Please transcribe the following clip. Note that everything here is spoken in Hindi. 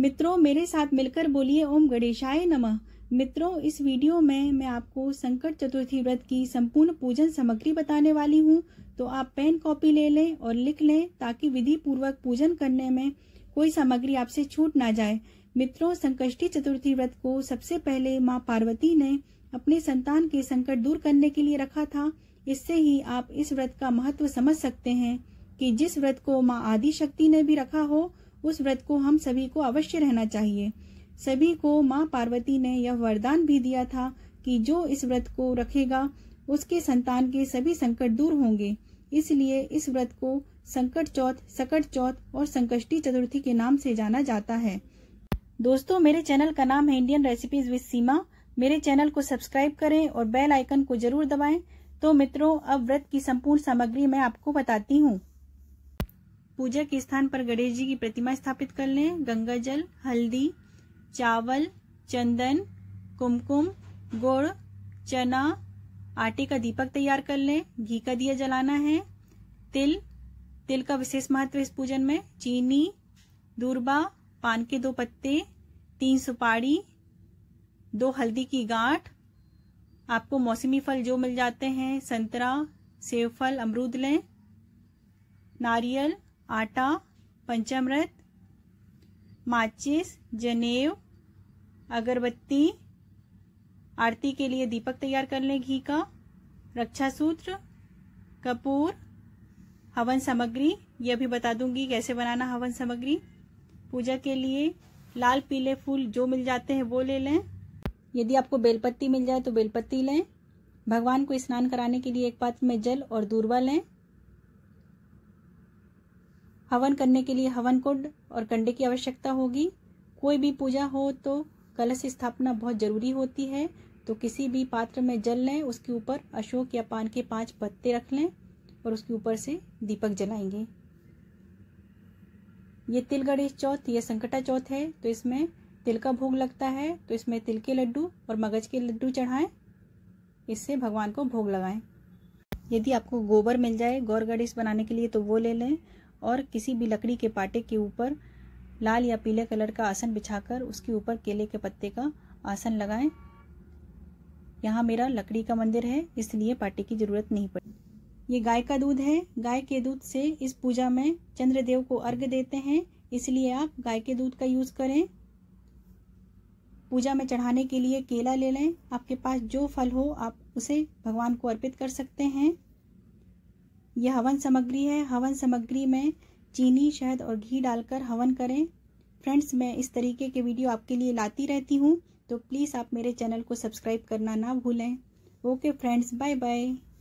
मित्रों मेरे साथ मिलकर बोलिए ओम गणेशाय नमः। मित्रों इस वीडियो में मैं आपको संकट चतुर्थी व्रत की संपूर्ण पूजन सामग्री बताने वाली हूँ, तो आप पेन कॉपी ले लें और लिख लें ताकि विधि पूर्वक पूजन करने में कोई सामग्री आपसे छूट ना जाए। मित्रों संकष्टी चतुर्थी व्रत को सबसे पहले माँ पार्वती ने अपने संतान के संकट दूर करने के लिए रखा था। इससे ही आप इस व्रत का महत्व समझ सकते हैं कि जिस व्रत को माँ आदि शक्ति ने भी रखा हो उस व्रत को हम सभी को अवश्य रहना चाहिए। सभी को माँ पार्वती ने यह वरदान भी दिया था कि जो इस व्रत को रखेगा उसके संतान के सभी संकट दूर होंगे। इसलिए इस व्रत को संकट चौथ, सकट चौथ और संकष्टी चतुर्थी के नाम से जाना जाता है। दोस्तों मेरे चैनल का नाम है इंडियन रेसिपीज विद सीमा। मेरे चैनल को सब्सक्राइब करें और बेल आइकन को जरूर दबाएं। तो मित्रों अब व्रत की संपूर्ण सामग्री मैं आपको बताती हूँ। पूजा के स्थान पर गणेश जी की प्रतिमा स्थापित कर लें। गंगाजल, हल्दी, चावल, चंदन, कुमकुम, गुड़, चना, आटे का दीपक तैयार कर लें। घी का दिया जलाना है। तिल का विशेष महत्व इस पूजन में। चीनी, दूर्वा, पान के 2 पत्ते, 3 सुपारी, 2 हल्दी की गांठ। आपको मौसमी फल जो मिल जाते हैं संतरा, सेब फल, अमरूद लें। नारियल, आटा, पंचामृत, माचिस, जनेव, अगरबत्ती। आरती के लिए दीपक तैयार कर लें घी का। रक्षा सूत्र, कपूर, हवन सामग्री, यह भी बता दूंगी कैसे बनाना हवन सामग्री। पूजा के लिए लाल पीले फूल जो मिल जाते हैं वो ले लें। यदि आपको बेलपत्ती मिल जाए तो बेलपत्ती लें। भगवान को स्नान कराने के लिए एक पात्र में जल और दूर्वा लें। हवन करने के लिए हवन कुंड और कंडे की आवश्यकता होगी। कोई भी पूजा हो तो कलश स्थापना बहुत जरूरी होती है, तो किसी भी पात्र में जल लें, उसके ऊपर अशोक या पान के 5 पत्ते रख लें और उसके ऊपर से दीपक जलाएंगे। ये तिल गणेश चौथ या संकटा चौथ है, तो इसमें तिल का भोग लगता है, तो इसमें तिल के लड्डू और मगज के लड्डू चढ़ाएं, इससे भगवान को भोग लगाएं। यदि आपको गोबर मिल जाए गौर गणेश बनाने के लिए तो वो ले लें और किसी भी लकड़ी के पाटे के ऊपर लाल या पीले कलर का आसन बिछाकर उसके ऊपर केले के पत्ते का आसन लगाएं। यहाँ मेरा लकड़ी का मंदिर है इसलिए पाटे की ज़रूरत नहीं पड़ी। ये गाय का दूध है, गाय के दूध से इस पूजा में चंद्रदेव को अर्घ्य देते हैं, इसलिए आप गाय के दूध का यूज़ करें। पूजा में चढ़ाने के लिए केला ले लें। आपके पास जो फल हो आप उसे भगवान को अर्पित कर सकते हैं। यह हवन सामग्री है। हवन सामग्री में चीनी, शहद और घी डालकर हवन करें। फ्रेंड्स मैं इस तरीके के वीडियो आपके लिए लाती रहती हूँ, तो प्लीज़ आप मेरे चैनल को सब्सक्राइब करना ना भूलें। Okay friends, bye bye.